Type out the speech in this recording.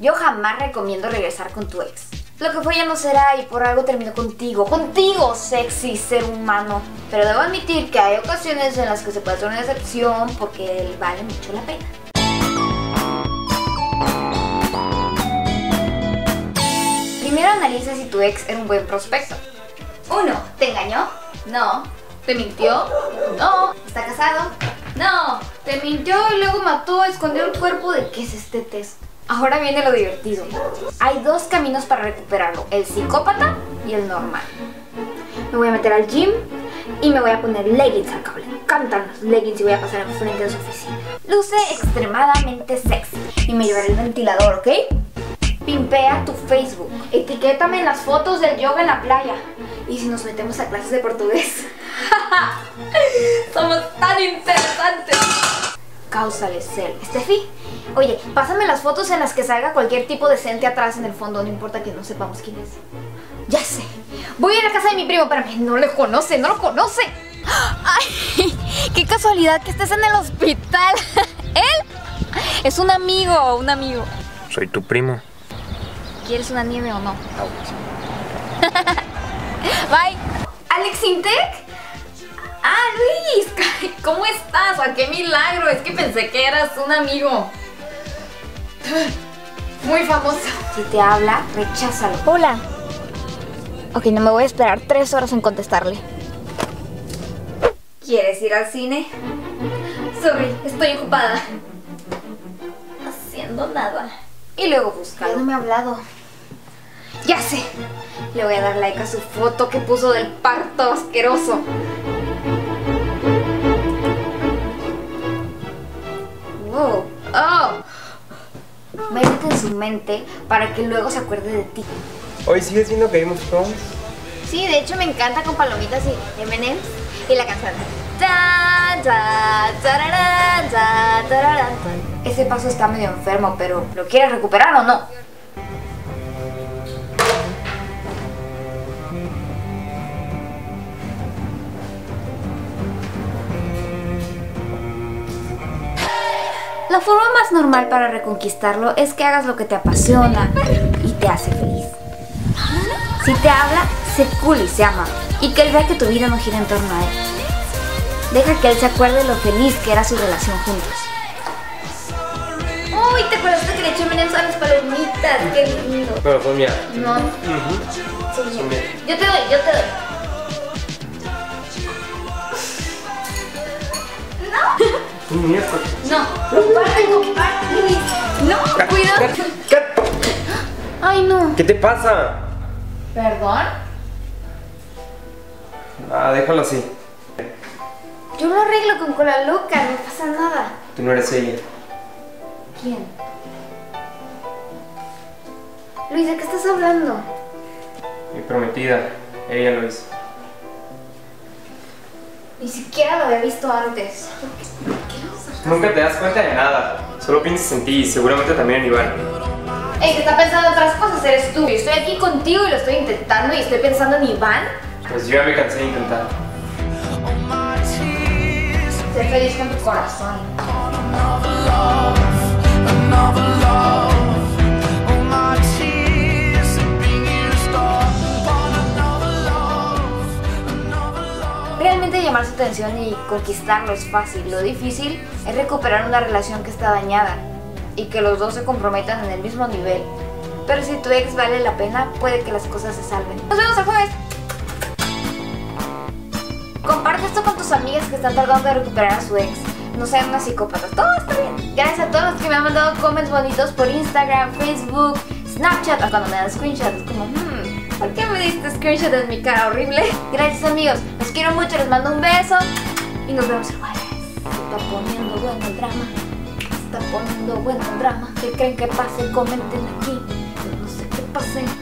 Yo jamás recomiendo regresar con tu ex. Lo que fue ya no será y por algo terminó contigo. Contigo, sexy ser humano. Pero debo admitir que hay ocasiones en las que se puede hacer una excepción porque él vale mucho la pena. Primero analiza si tu ex era un buen prospecto. 1. ¿Te engañó? No. ¿Te mintió? No. ¿Está casado? No. ¿Te mintió y luego mató, escondió el cuerpo? ¿De qué es este test? Ahora viene lo divertido. Hay dos caminos para recuperarlo, el psicópata y el normal. Me voy a meter al gym y me voy a poner leggings al cable. Me encantan los leggings y voy a pasar al frente de su oficina. Luce extremadamente sexy y me llevaré el ventilador, ¿ok? Pimpea tu Facebook. Etiquétame en las fotos del yoga en la playa. Y si nos metemos a clases de portugués. Somos tan interesantes. Cáusale cel. Estefi, oye, pásame las fotos en las que salga cualquier tipo decente atrás en el fondo, no importa que no sepamos quién es. Ya sé, voy a la casa de mi primo, pero no lo conoce, no lo conoce. Ay, qué casualidad que estés en el hospital. Él es un amigo, un amigo. Soy tu primo. ¿Quieres una nieve o no? No. Bye. ¿Alex Intec? Ah, Luis, ¿cómo estás? ¡Ah, qué milagro! Es que pensé que eras un amigo muy famoso. Si te habla, recházalo. Hola. Ok, no me voy a esperar 3 horas en contestarle. ¿Quieres ir al cine? Sorry, estoy ocupada. Haciendo nada. Y luego búscalo. No me ha hablado. Ya sé. Le voy a dar like a su foto que puso del parto asqueroso. Wow. Oh. Métete en su mente para que luego se acuerde de ti. ¿Hoy sigues viendo Game of Thrones? Sí, de hecho me encanta con palomitas y M&M's y la canción. Ese paso está medio enfermo, pero ¿lo quieres recuperar o no? La forma más normal para reconquistarlo es que hagas lo que te apasiona y te hace feliz. Si te habla, sé cool y se ama, y que él vea que tu vida no gira en torno a él. Deja que él se acuerde de lo feliz que era su relación juntos. ¡Uy! ¿Te acuerdas de que le eché menos a las palomitas? ¡Qué lindo! Pero fue mía. No. Soy mía. Yo te doy, yo te doy. ¡No! No, comparte, Luis. No, cuidado. Ay, no. ¿Qué te pasa? ¿Perdón? Ah, déjalo así. Yo lo arreglo con cola loca, no pasa nada. Tú no eres ella. ¿Quién? Luis, ¿de qué estás hablando? Mi prometida, ella lo hizo. Ni siquiera lo había visto antes. ¿Por qué nunca te das cuenta de nada? Solo piensas en ti y seguramente también en Iván. Ey, que está pensando en otras cosas eres tú. Yo estoy aquí contigo y lo estoy intentando y estoy pensando en Iván. Pues yo ya me cansé de intentar. Sé feliz con tu corazón. Realmente llamar su atención y conquistarlo es fácil, lo difícil es recuperar una relación que está dañada y que los dos se comprometan en el mismo nivel. Pero si tu ex vale la pena, puede que las cosas se salven. ¡Nos vemos el jueves! Comparte esto con tus amigas que están tardando de recuperar a su ex. No sean unas psicópatas, todo está bien. Gracias a todos los que me han mandado comments bonitos por Instagram, Facebook, Snapchat, o cuando me dan screenshots, como ¿por qué me diste screenshot de mi cara horrible? Gracias amigos, los quiero mucho, les mando un beso y nos vemos el jueves. Se está poniendo bueno el drama, se está poniendo bueno el drama. ¿Qué creen que pase? Comenten aquí, no sé qué pase.